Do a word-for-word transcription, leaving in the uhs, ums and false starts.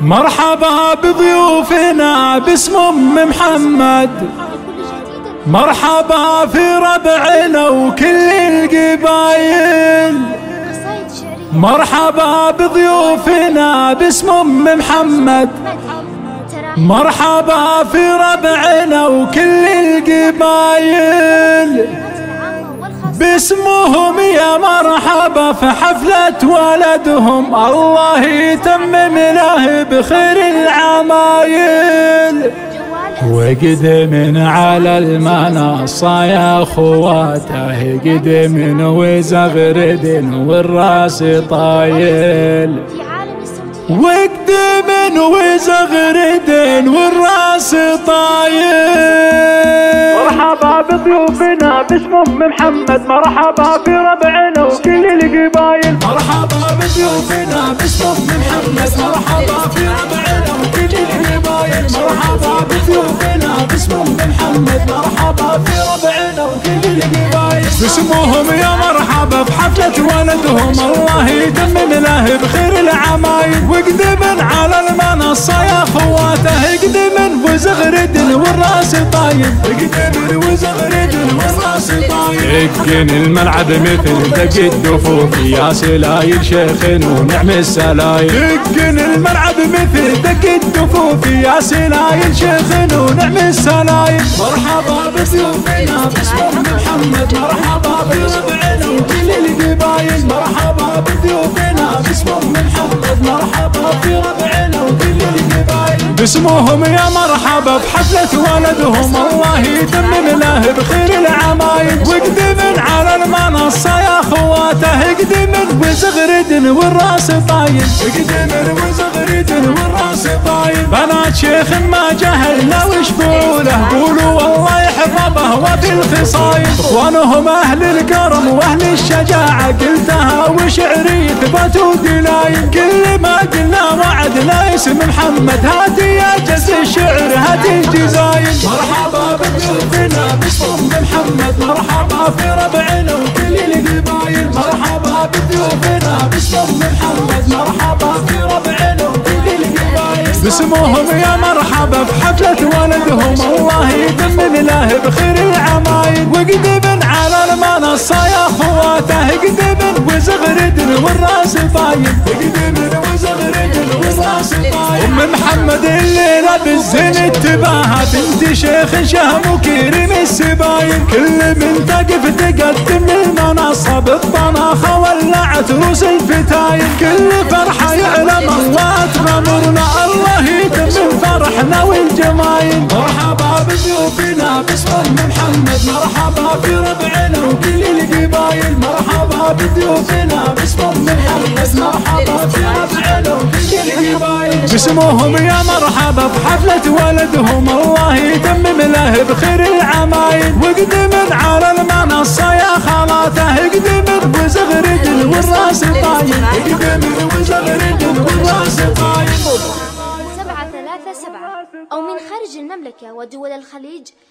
مرحبا بضيوفنا باسم أم محمد، مرحبا في ربعنا وكل القبايل، مرحبا بضيوفنا باسم أم محمد، مرحبا في ربعنا وكل القبايل، باسمهم يا مرحبا في حفلة ولدهم، الله يتمم له بخير العمايل. وقدم على المنصة يا أخواته، قدم وزغرد والراس طايل، وقدم وزغرد والراس طايل. مرحبا بضيوفنا باسم أم محمد، مرحبا بربعنا وكل القبايل، مرحبا بضيوفنا باسم أم محمد، مرحبا بربعنا وكل القبايل، مرحبا بضيوفنا باسم أم محمد، مرحبا بربعنا وكل القبايل، باسمهم يا مرحبا بحفلة ولدهم، الله يتمم له بخير العمايل. وقدم على المنصة يا أخواته، قدم وزغرد والراس طايل، قدم وزغرد والراس طايل. دقن الملعب مثل دق الدفوف، يا سلايل شيخ ونعم السلايل، دقن الملعب مثل دق الدفوف، يا سلايل شيخ ونعم السلايل. مرحبا بضيوفنا باسم محمد، مرحبا بربعنا وكل القبايل، مرحبا بضيوفنا باسم محمد، مرحبا بربعنا وكل القبايل. باسمهم يا مرحبا بحفلة ولدهم، الله يتمم له بخير العمايل. وقدم على المنصة يا أخواته، قدم وزغرد والراس طايل، قدم وزغرد والراس طايل. بنات شيخ ما جهلنا وش بقوله، قولوا والله يحفظه وفي الخصايل. اخوانهم اهل الكرم واهل الشجاعه، قلتها وشعري ثبات ودلايل. كل ما قلنا وعدنا اسم محمد، هاتي يا جس الشعر هاتي الجزايل. مرحبا بضيوفنا باسم أم محمد، مرحبا في ربعنا وكل القبايل، مرحبا بضيوفنا باسم أم محمد، مرحبا في ربعنا وكل القبايل. باسمهم يا مرحبا بحفله ولدهم، الله يتمم له بخير العمايل. وقدم على المنصة يا أخواته، قدم وزغرد والراس طايل، قدم وزغرد والراس طايل. أم محمد الليلة بالزين تباهى، بنت شيخ شهم وكريم السبايل. كل من تقف تقدم للمنصة، بالطناخة ولعت روس الفتايل. كل فرحة يعلم الله تغمرنا، الله يتمم فرحنا والجمايل. مرحبا بضيوفنا باسم أم محمد، مرحبا في ربعنا وكل القبايل، مرحبا بضيوفنا باسم أم محمد، مرحبا في ربعنا وكل القبايل. باسمهم يا مرحبا بحفلة ولدهم، الله يتمم له بخير العمايل. وقدم على المنصة يا خالاته، قدم وزغرد والراس طايل، قدم وزغرد والراس طايل. سبعة ثلاثة سبعة أو من خارج المملكة ودول الخليج